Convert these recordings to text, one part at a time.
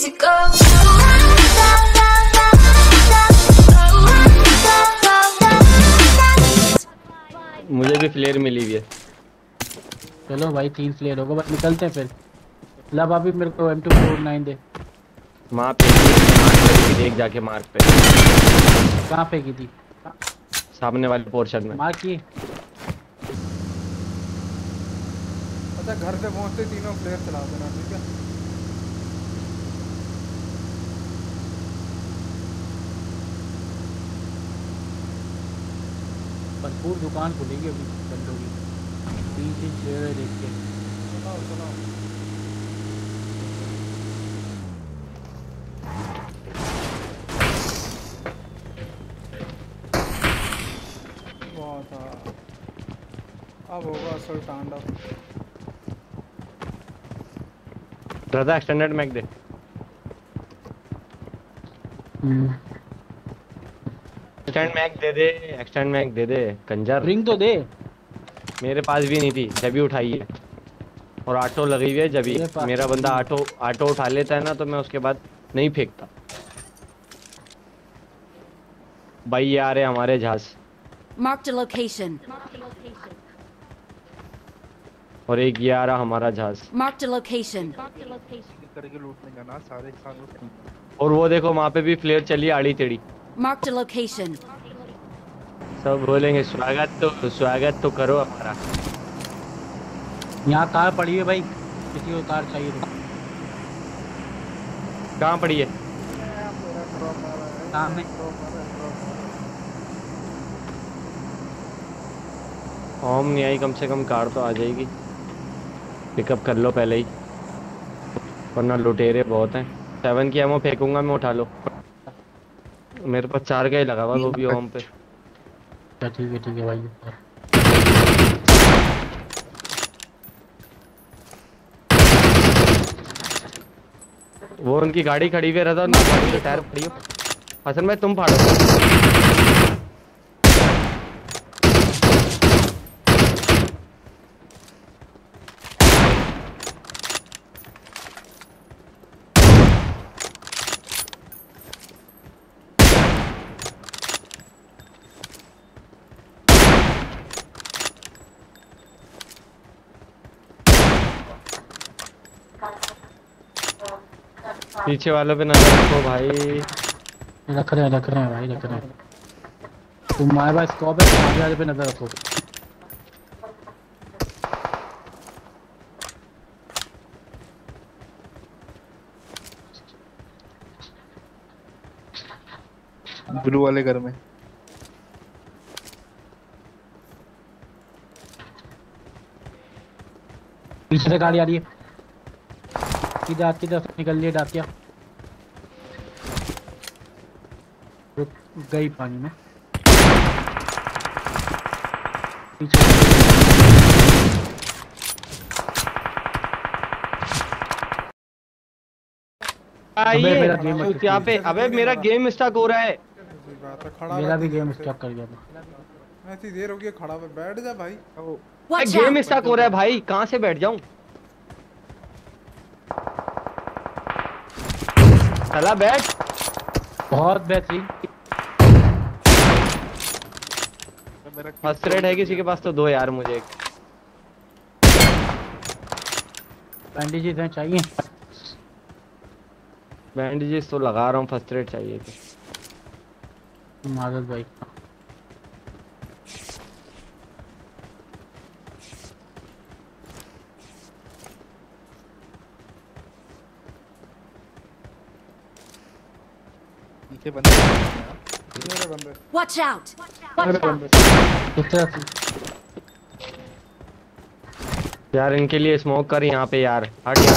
days ago. मुझे भी flare मिली हुई है। चलो भाई 3 फ्लेयर होगा बस, निकलते हैं फिर। लब अभी मेरे को M249 दे। मां पे देख जाके मार्क पे। कहां पे की थी? सामने वाले पोर्शन में। मार की। अच्छा घर पे पहुंचते तीनों फ्लेयर चला देना, ठीक है? भरपूर दुकान खुलेगी अभी, बंद होगी। बीच बीच जगह देख के चलाओ चलाओ। वाह था, अब होगा असल टांडा। दादा एक्सटेंडेड मैक दे। एक्सटेंड मैक दे दे कंजर। रिंग तो दे, मेरे पास भी नहीं थी जब भी उठाई है, और ऑटो लगी हुई है। जब भी मेरा बंदा ऑटो उठा लेता है ना तो मैं उसके बाद नहीं फेंकता। भाई ये आ रहे हमारे जहाज। Mark the location. और एक ये आ रहा हमारा जहाज। Mark the location. करके लूटने जाना सारे साथ। और वो देखो वहां पे भी फ्लेयर चली आड़ी टेढ़ी। Mark the location. सब बोलेंगे स्वागत तो करो हमारा। यहाँ कार पड़ी है भाई, किसी को कार चाहिए? कहाँ पड़ी है? सामने। होम नहीं आई, कम से कम कार तो आ जाएगी। पिकअप कर लो पहले ही, वरना लुटेरे बहुत हैं। 7 की एमओ फेंकूंगा मैं, उठा लो। मेरे पास 4 का ही लगा हुआ, वो भी होम पे। ठीक है भाई। वो उनकी गाड़ी खड़ी हुई रहता, उनकी गाड़ी के टायर पड़ी हो। हसन भाई तुम फाड़ो। पीछे वालों पे नजर रखो भाई। रख रहे हैं भाई, रख रहे हैं। तुम्हारे पास स्कोप है, आगे वाले पे नजर रखो। ब्लू वाले घर में पीछे से गाड़ी आ रही है। किधर निकल लिए डाकिया, गई पानी में। पीछे यहाँ पे। अबे मेरा गेम स्टक हो रहा है। मेरा भी गेम स्टक कर गया था। ऐसी देर हो गई खड़ा पे। बैठ जा भाई, गेम स्टक हो रहा है भाई। कहाँ से बैठ जाऊँ? चला बैठ। बहुत बेहतरीन। फर्स्ट रेड है किसी के पास तो दो यार मुझे। एक बैंडेजेस चाहिए। बैंडेजेस तो लगा रहा हूँ, फर्स्ट रेड चाहिए थे। मादर भाई के बंदे मेरे बंदे। वॉच आउट यार, इनके लिए स्मोक कर यहाँ पे यार। हट यार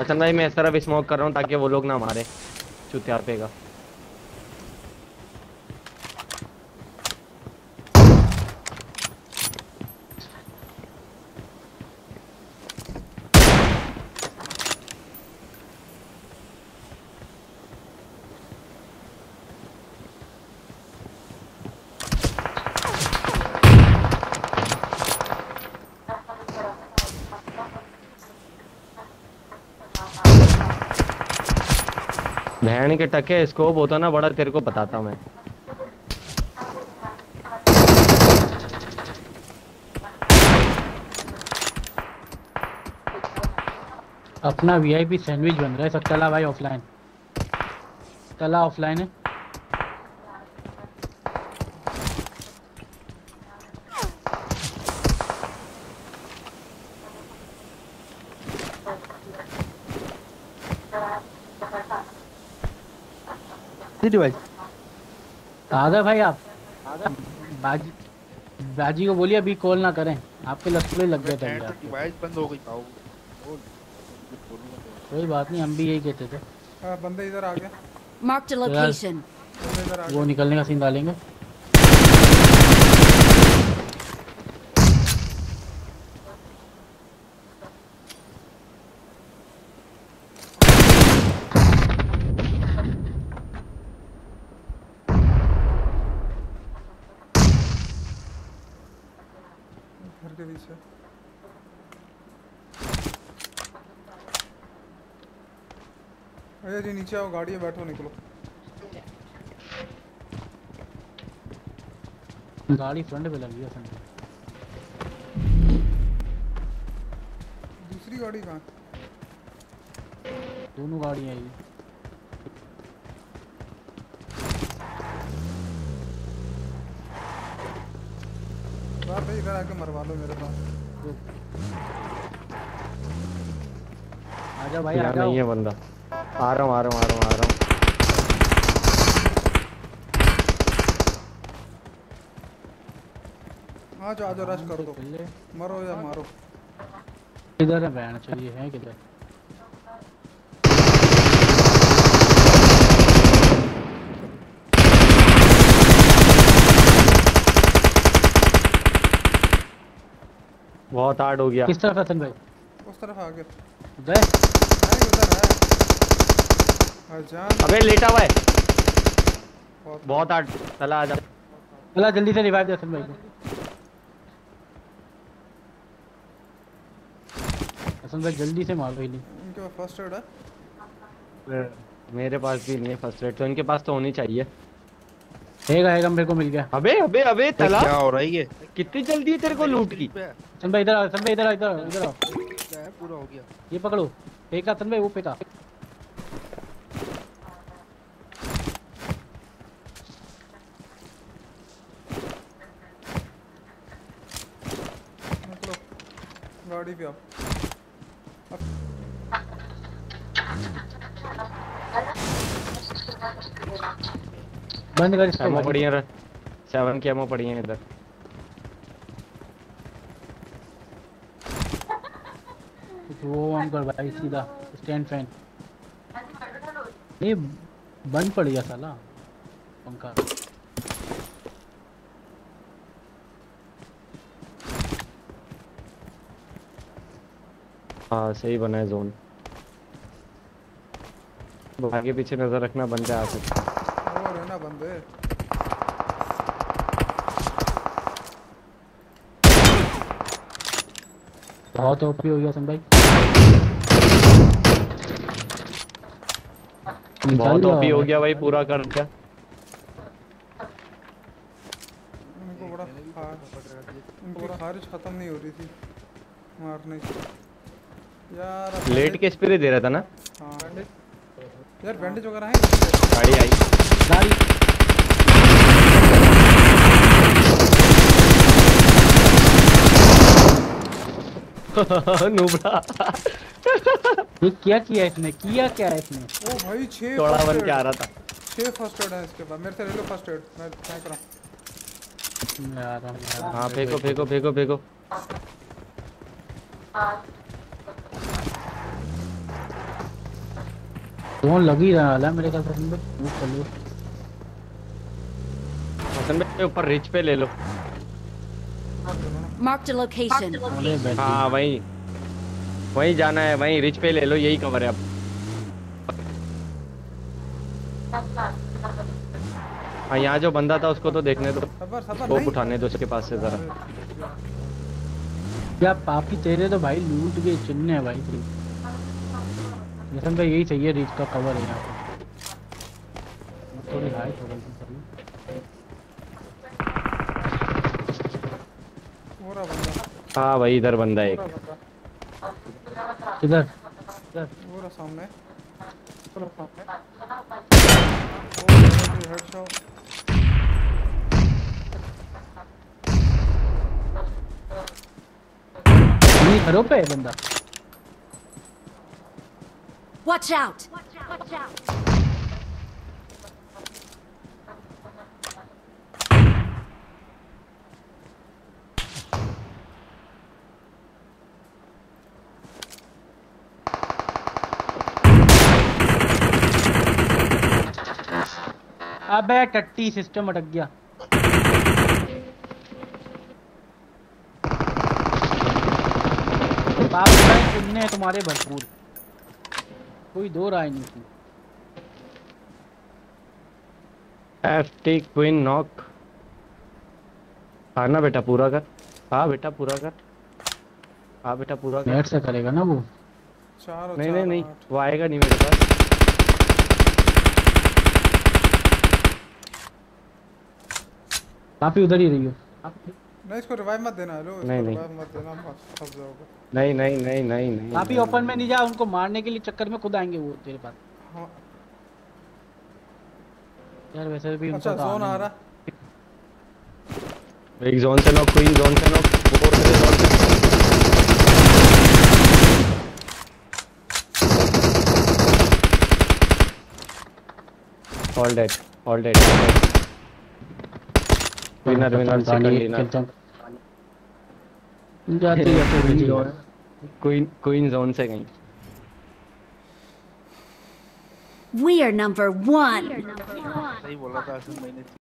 हसन भाई, मैं इस तरफ स्मोक कर रहा हूँ ताकि वो लोग ना मारे। चुतिया पेगा। बहन के टके स्कोप होता ना बड़ा, तेरे को बताता मैं। अपना वीआईपी सैंडविच बन रहा है सब। चला भाई ऑफलाइन, चला ऑफलाइन है। भाई दादा भाई आप बाजी को बोलिए अभी कॉल ना करें, आपके लस्करे लग गए थे। डिवाइस बंद हो गई, कोई बात नहीं, हम भी यही कहते थे। बंदे इधर आ गया, मार्क द लोकेशन। वो निकलने का सीन डालेंगे। अरे जी नीचे आओ, गाड़ी में बैठो, निकलो। गाड़ी फ्रंट पे लगी है, फ्रंट पे। दूसरी गाड़ी कहाँ? दोनों गाड़ियाँ हैं। भाई इधर आके मरवा लो मेरे पास। आजा भाई आजा। नहीं है बंदा। आ रहा हूँ। आजा रश कर दो, मरो या मारो। किधर है बैन? चलिए है किधर? बहुत हार्ड हो गया। किस तरफ हसन भाई? उस तरफ आ गया। गए भाई उधर है जान। अबे लेटा हुआ है, बहुत हार्ड। चला आजा, चला जल्दी से रिवाइव दे हसन भाई को। हसन भाई जल्दी से मार भाई। इनके पास फर्स्ट एड है? मेरे पास भी नहीं है फर्स्ट एड, तो इनके पास तो होनी चाहिए। हेगा मेरे को मिल गया। अबे तला क्या हो रहा है ये? कितनी जल्दी है तेरे को लूट की। सन भाई इधर आओ, सन भाई इधर आओ। पूरा हो गया, ये पकड़ो। फेंका सन भाई, वो फेंका। गाड़ी पे आप बंद कर। एमो पड़ी है, 7 की एमो पड़ी है इधर। वो ऑन कर भाई, सीधा स्टैंड फैन। ये बंद पड़ गया साला पंखा। हाँ सही बना है जोन। आगे पीछे नजर रखना, बंदे आ सकते हैं। ना बंदे बहुत ओपी हो गया सन भाई, बहुत ओपी हो गया भाई। पूरा कर क्या इनको? बड़ा इनकी खारिज खत्म नहीं हो रही थी मारने से यार। लेट के स्प्रे दे रहा था ना। हाँ यार बैंडेज वगैरह है। गाड़ी आई, गाड़ी नूबड़ा। ये क्या किया इसने? ओ भाई 6 थोड़ा बन के आ रहा था। 6 फर्स्ट एड है इसके पास। मेरे से ले लो फर्स्ट एड, मैं फेंक रहा हूं। हां फेंको। कौन लगी रहा है मेरे का? तुम मूव कर लो ऊपर रिच पे ले लो। Mark the location. हाँ वही जाना है, वही रिच पे ले लो, यही कवर है। अब हाँ यहाँ जो बंदा था उसको तो देखने दो, वो उठाने दो उसके पास से जरा। क्या पापी तेरे तो भाई लूट के चिन्ह है भाई। यही चाहिए, रिच का कवर है यहाँ। थोड़ी हाई थोड़ी पूरा बंदा। हां भाई इधर बंदा एक इधर इधर पूरा सामने चलो सामने हेडशॉट घरों पे बंदा। Watch out! Watch out! अबे टट्टी सिस्टम अटक गया। है तुम्हारे भरपूर कोई दो राय नहीं थी। एफटी क्वीन नॉक आना बेटा पूरा कर। हाँ बेटा पूरा कर। हाँ बेटा पूरा कर। नेट से करेगा ना वो। नहीं नहीं नहीं वो आएगा नहीं मेरे पास। आप ही उधर ही रहियो। नहीं इसको रिवाइव मत देना। हेलो नहीं नहीं मत देना फंस जाओगे। नहीं नहीं नहीं नहीं नहीं आप ही ओपन में नहीं जा। उनको मारने के लिए चक्कर में खुद आएंगे वो तेरे पास। हां यार वैसे भी उनका जोन आ रहा। एक जोन से नॉक कोई जोन से नॉक ऊपर से knock. All dead all dead. Winner winner second जाती है क्वीन क्वीन जोन से गई। वी आर नंबर 1 सही बोला था।